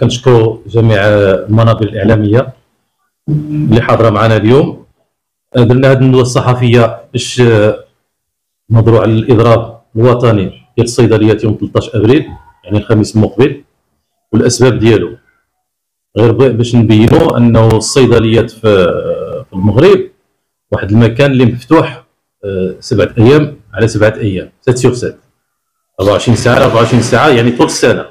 كنشكر جميع المنابر الاعلاميه اللي حاضره معنا اليوم. درنا هذه الندوه الصحفيه باش نهضروا على الاضراب الوطني ديال الصيدليات يوم 13 ابريل يعني الخميس المقبل والاسباب ديالو، غير باش نبينوا انه الصيدليات في المغرب واحد المكان اللي مفتوح 7 ايام على 7 ايام، 7/7، 24 ساعه على 24 ساعه يعني طول السنه.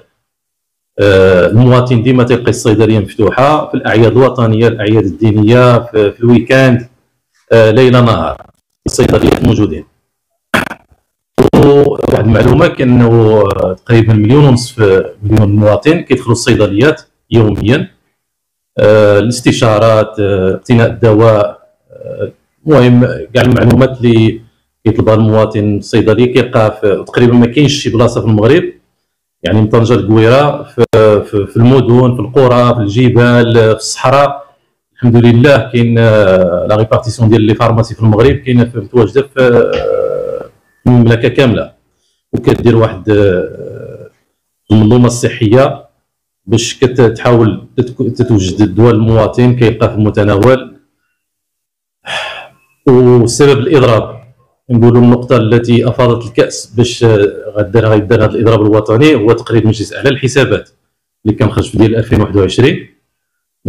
المواطن ديما تلقى الصيدليه مفتوحه في الاعياد الوطنيه، الاعياد الدينيه، في الويكاند، ليل نهار الصيدليات موجودين. واحد المعلومه كانه تقريبا 1.5 مليون مواطن كيدخلوا الصيدليات يوميا، الاستشارات، اقتناء الدواء، المهم كاع المعلومات اللي كيطلبها المواطن الصيدلي كيلقاها تقريبا. ما كاينش شي بلاصه في المغرب يعني من طنجه لكويره في المدن، في القرى، في الجبال، في الصحراء، الحمد لله كاين لا ريبارتيسيون ديال لي فارماسي في المغرب كاينه متواجده في المملكه كامله، وكدير واحد المنظومه الصحيه باش كتحاول تتوجد الدواء للمواطن كيلقاه في المتناول. وسبب الاضراب نقولوا النقطه التي افاضت الكاس باش غيدار هذا الاضراب الوطني هو تقرير مجلس اعلى الحسابات اللي كان خرج في ديال 2021، اللي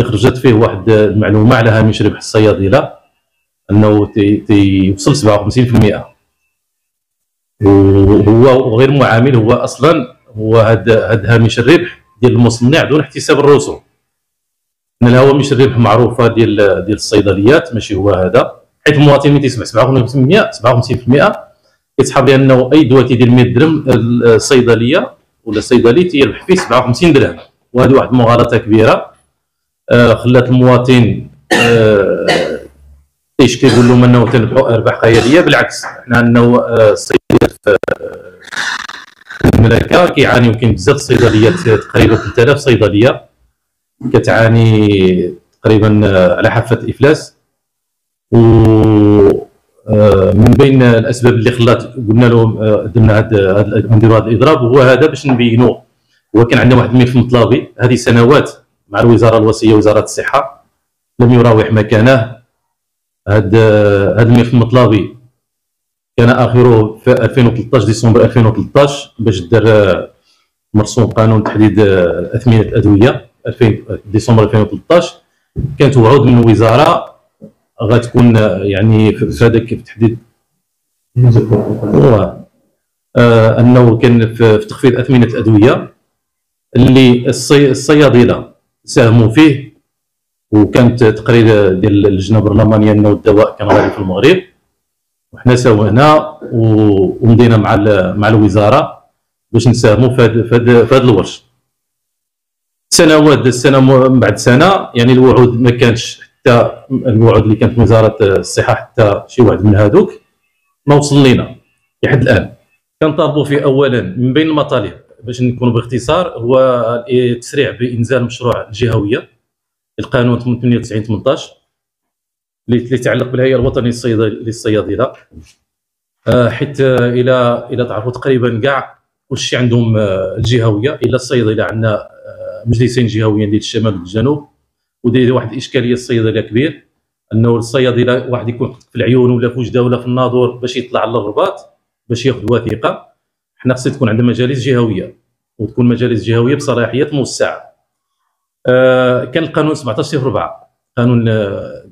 خرجت فيه واحد المعلومه على هامش ربح الصيادله انه تيوصل 57%، وهو غير معامل، هو اصلا هو هاد هامش الربح ديال المصنع دون احتساب الرسوم. ان الهوامش الربح معروفه ديال الصيدليات، ماشي هو هذا، حيت المواطن ملي تيسمع 57% كيتحاب لانه اي دواء تيدير 100 درهم الصيدليه ولا الصيدلي تيربح فيه 57 درهم، وهذه واحد المغالطه كبيره خلات المواطن تيشكي يقول لهم انه تنبحوا ارباح خياليه. بالعكس حنا انه الصيدليات المملكه كيعانيو، كاين بزاف الصيدليات تقريبا 3000 صيدليه كتعاني تقريبا على حافه الافلاس. و من بين الاسباب اللي خلات قلنا لهم قدمنا هذا الاضراب هو هذا باش نبينوه. هو كان عندنا واحد الملف مطلبي هذه سنوات مع الوزاره الوصيه وزاره الصحه لم يراوح مكانه. هذا الملف المطلبي كان اخره في 2013 ديسمبر 2013 باش دار مرسوم قانون تحديد اثمنه الادويه 2000 ديسمبر 2013. كانت وعود من الوزاره غتكون يعني في هذاك بالتحديد انه كان في تخفيض اثمنه الادويه اللي الصيادله ساهموا فيه، وكانت تقرير ديال اللجنه البرلمانيه انه الدواء كان غالي في المغرب، وحنا ساوهنا ومدينا مع الوزاره باش نساهموا في هذا الورش. سنوات السنه من بعد سنه يعني الوعود ما كانش، حتى الوعود اللي كانت وزاره الصحه حتى شي واحد من هذوك ما وصل لينا لحد الان. كنطالبوا فيه اولا من بين المطالب باش نكونوا باختصار هو التسريع بانزال مشروع الجهويه القانون 98/18 اللي يتعلق بالهيئه الوطنيه للصيادله، حيت الى تعرفوا تقريبا كاع كلشي عندهم الجهويه الا الصيدله. عندنا مجلسين جهويين ديال الشمال والجنوب، وداير واحد الاشكاليه الصيدله كبير انه الصيادله واحد يكون في العيون ولا في وجده ولا في الناظور باش يطلع على الرباط باش ياخذ وثيقه. حنا خصنا تكون عندنا مجالس جهويه، وتكون مجالس جهويه بصلاحيات موسعه. كان القانون 17/4 قانون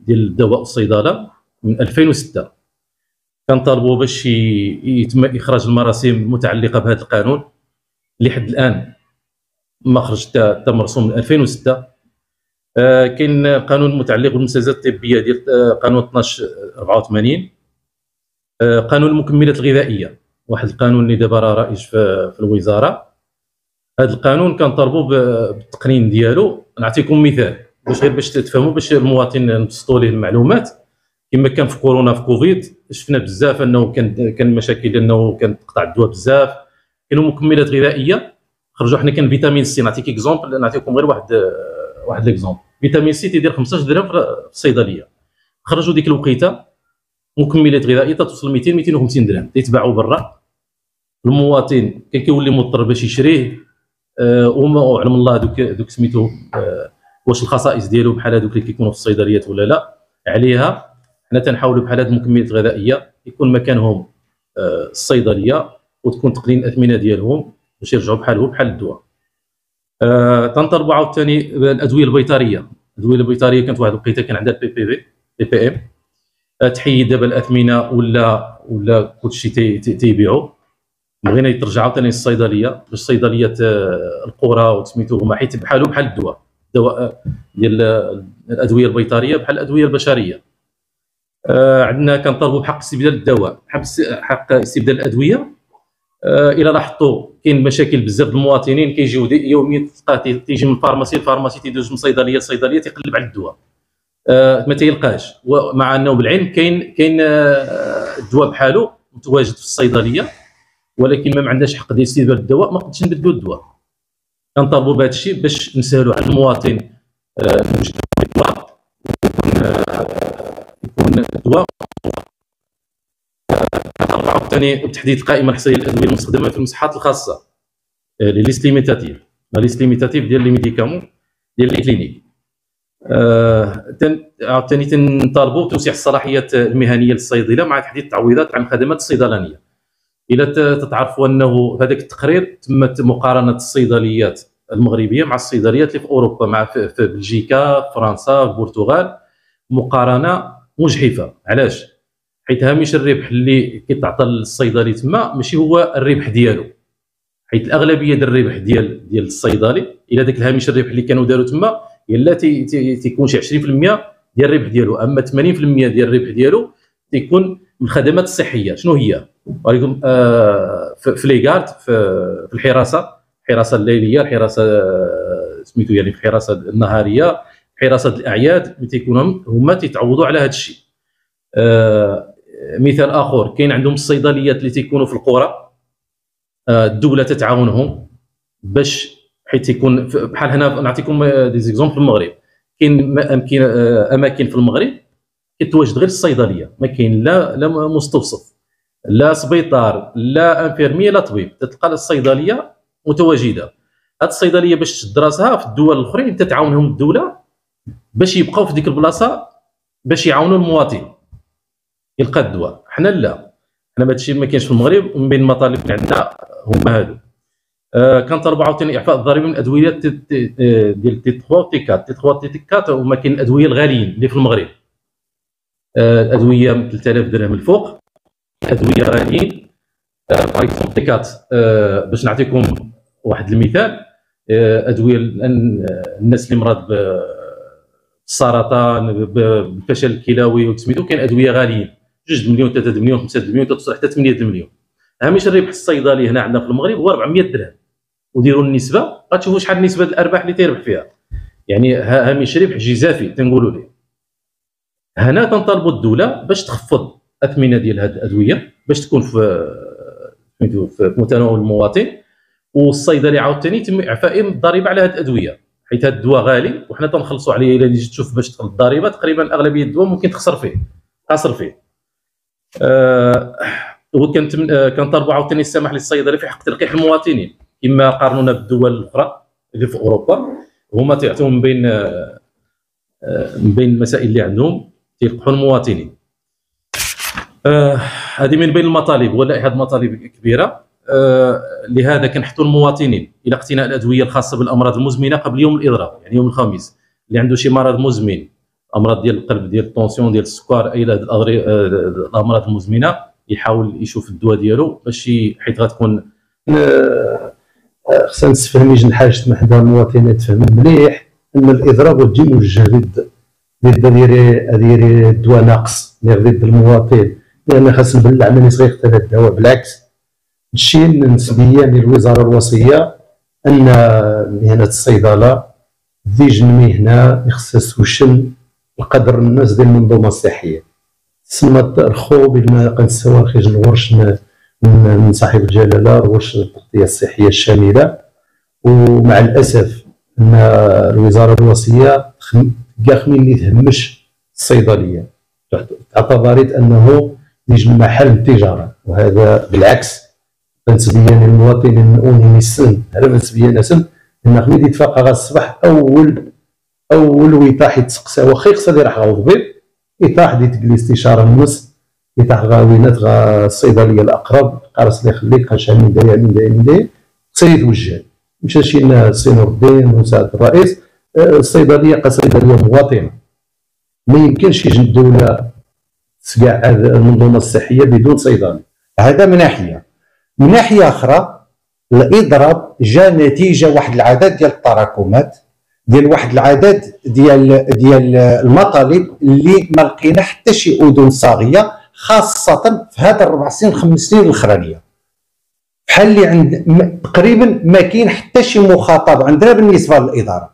ديال الدواء والصيدله من 2006 كنطالبوا باش يتم اخراج المراسيم المتعلقه بهذا القانون اللي حد الان ما خرج حتى مرسوم من 2006. كاين قانون متعلق بالمستلزمات الطبيه ديال قانون 12/84، قانون المكملات الغذائيه واحد القانون اللي دابا راه رائج في الوزاره. هذا القانون كنطالبوا بالتقنين ديالو. نعطيكم مثال باش غير باش تفهموا باش المواطن نبسطوا ليه المعلومات. كما كان في كورونا في كوفيد شفنا بزاف انه كان مشاكل لانه كان تقطع الدواء بزاف، كانوا مكملات غذائيه خرجوا. حنا كان فيتامين سي، نعطيك اكزومبل، نعطيكم غير واحد ليكزومبل، فيتامين سي تيدير 15 درهم في الصيدليه، خرجوا ديك الوقيته مكملات غذائيه توصل 250 درهم تيتباعوا برا. المواطن كان كيولي مضطر باش يشريه وعلم الله دوك سميتو واش الخصائص ديالو بحال هذوك اللي كيكونوا في الصيدليات ولا لا. عليها حنا تنحاولوا بحال هاد المكملات الغذائيه يكون مكانهم الصيدليه وتكون تقليل الاثمنه ديالهم باش يرجعوا بحال الدواء. تنطلبوا عاوتاني الادويه البيطريه. الادويه البيطريه كانت واحد الوقيته كان عندها البي بي ام تحيد دابا الاثمنه ولا كلشي تيبيعوا. بغينا يترجع عاوتاني للصيدليه باش الصيدليات القرى وسميتو هما حيت بحالو بحال الدواء. الدواء ديال الادويه البيطريه بحال الادويه البشريه. عندنا كنطالبوا بحق استبدال الدواء، حق استبدال الادويه. الى لاحظتوا كاين مشاكل بزاف د المواطنين كيجيو يوميا تيجي من فارماسي لفارماسي تيدوز من صيدليه لصيدليه تيقلب على الدواء ما تيلقاش، ومع انه بالعلم كاين الدواء بحالو متواجد في الصيدليه ولكن ما عندناش حق ديال استبدال الدواء، ما قدش نبدلو الدواء. كنطالبوا بهذا الشيء باش نسهلوا على المواطن باش يكون الدواء. كنطالبوا عاوتاني بتحديد القائمه الحصريه للادويه المستخدمه في المصحات الخاصه لي ليست ليميتاتيف، لا ليست ليميتاتيف ديال لي ميديكامون ديال لي كلينيك. عاوتاني تنطالبوا بتوسيع الصلاحيات المهنيه للصيدله مع تحديد التعويضات عن الخدمات الصيدلانيه. إلا تتعرفوا أنه في هذاك التقرير تمت مقارنة الصيدليات المغربية مع الصيدليات اللي في أوروبا، مع في بلجيكا، في فرنسا، في البرتغال، مقارنة مجحفة. علاش؟ حيت هامش الربح اللي كيتعطى للصيدلي تما ماشي هو الربح ديالو، حيت الأغلبية ديال الربح ديال الصيدلي إلا داك الهامش الربح اللي كانوا داروا تما إلا تيكون شي 20% ديال الربح ديالو، أما 80% ديال الربح ديالو تيكون من الخدمات الصحية. شنو هي؟ ولكم في ليغارد في الحراسه الليليه، الحراسه سميتو يعني في الحراسه النهاريه، حراسه الاعياد اللي تيكونوا هما تيتعوضوا على هذا الشيء. مثال اخر كاين عندهم الصيدليات اللي تيكونوا في القرى، الدوله تتعاونهم باش حيت تيكون بحال هنا. نعطيكم ديزيكزومبل في المغرب، كاين اماكن في المغرب كتواجد غير الصيدليه، ما كاين لا مستوصف لا سبيطار لا انفيرميه لا طبيب، تتلقى الصيدليه متواجده. هاد الصيدليه باش تشد راسها في الدول الاخرين تتعاونهم الدوله باش يبقاو في ديك البلاصه باش يعاونوا المواطن يلقى الدواء. حنا لا، حنا هادشي ما كاينش في المغرب، ومن بين المطالب اللي عندنا هما هادو. كنطلبوا عاوتاني اعفاء الضريبه من الادويه ديال تي 3 تي 4 تي 3 تي 4 هما كاين الادويه الغاليين اللي في المغرب، الادويه من 3000 درهم الفوق، الادويه غاليين. باغ اكزومبل تيكات باش نعطيكم واحد المثال، ادويه الناس اللي مرض بالسرطان بالفشل الكلوي وتسميتو كاين ادويه غاليين 2 مليون 3 مليون 5 مليون توصل حتى 8 مليون. هامش الربح الصيدلي هنا عندنا في المغرب هو 400 درهم، وديروا النسبه غتشوفوا شحال نسبه الارباح اللي تيربح فيها، يعني هامش ربح جزافي تنقولوا ليه. هنا تنطالبوا الدوله باش تخفض الاثمنه ديال هاد الادويه باش تكون في متناول المواطن، والصيدلي عاوتاني يتم اعفائه من الضريبه على هاد الادويه حيت هاد الدواء غالي وحنا تنخلصوا عليه. الا جيت تشوف باش تخلص الضريبه تقريبا اغلبيه الدواء ممكن تخسر فيه. كنطالبوا عاوتاني السماح للصيدلي في حق تلقيح المواطنين كما قارنونا بالدول الاخرى اللي في اوروبا، هما تيعطيهم من بين المسائل اللي عندهم تيلقحوا المواطنين. هذه من بين المطالب ولائحه مطالب كبيره. لهذا كنحثوا المواطنين الى اقتناء الادويه الخاصه بالامراض المزمنه قبل يوم الاضراب، يعني يوم الخميس. اللي عنده شي مرض مزمن، امراض ديال القلب ديال الطونسيون ديال السكر، اي الامراض المزمنه يحاول يشوف الدواء ديالو باش حيت غتكون خصنا نستفهموا جوج الحاجات من حدا المواطنات فهم مليح ان الاضراب غادي يوجه ضد الدواء ناقص ضد المواطن، لان خاص نبلع ملي صغير حتى الدواء. بالعكس الشيء النسبيه من الوزاره الوصيه ان مهنه الصيدله ديج المهنه يخصها توشن القدر الناس ديال المنظومه الصحيه، تسمى الترخو بما قنسوا خرج الورش من صاحب الجلاله ورش التغطيه الصحيه الشامله. ومع الاسف ان الوزاره الوصيه كاخمين اللي تهمش الصيدليه اعتبرت انه ديج محل التجاره، وهذا بالعكس تبين المواطن انه السن عرفت بيان سن ان خلي يتفاقى الصباح اول ويطاح يتسقسى واخا يقصد راه غاوض بيض يطاح ديت الاستشاره النص يطاح غاوينات غا الصيدليه الاقرب قارص لي خليك اش من داير من داير من داير خصني يتوجه مشى شي ناس سي نور الدين مساعد الرئيس الصيدليه قصيدليه مواطنه ما يمكنش يجي الدوله تسقع المنظومه الصحيه بدون صيدلي. هذا من ناحيه. من ناحيه اخرى الاضراب جا نتيجه واحد العدد ديال التراكمات ديال واحد العدد ديال المطالب اللي ما لقينا حتى شي اذن صاغيه خاصه في هذا الربع سنين خمس سنين الاخرانيه بحال اللي عند تقريبا ما كاين حتى شي مخاطب عندنا بالنسبه للاداره.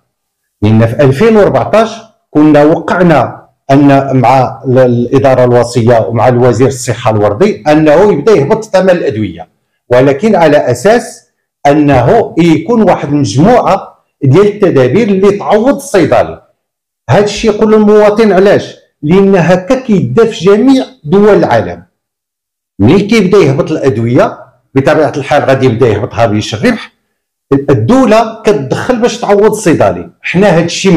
لان في 2014 كنا وقعنا ان مع الاداره الوصيه ومع الوزير الصحه الوردي انه يبدا يهبط ثمن الادويه، ولكن على اساس انه يكون واحد المجموعه ديال التدابير اللي تعوض الصيدله. هذا الشيء يقول المواطن علاش؟ لان هكا كيدار في جميع دول العالم. ملي كيبدا يهبط الادويه بطبيعه الحال غادي يبدا يهبطها بيش الربح، الدوله كتدخل باش تعوض الصيدلي. حنا هذا الشيء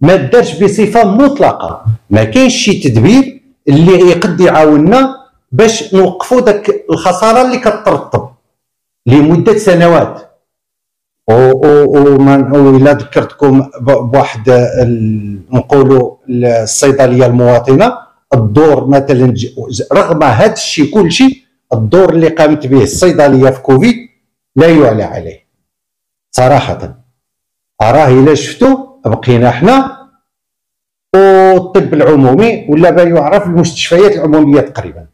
ما دارش بصفه مطلقه، ما كاينش شي تدبير اللي يقد يعاوننا باش نوقفوا داك الخساره اللي كترتب لمده سنوات. وإلا ذكرتكم بواحد نقولوا الصيدليه المواطنه، الدور مثلا رغم هذا الشيء كلشي الدور اللي قامت به الصيدليه في كوفيد لا يعلى عليه صراحه. اراه الا شفتو بقينا حنا والطب العمومي ولا ما يعرف المستشفيات العموميه تقريبا.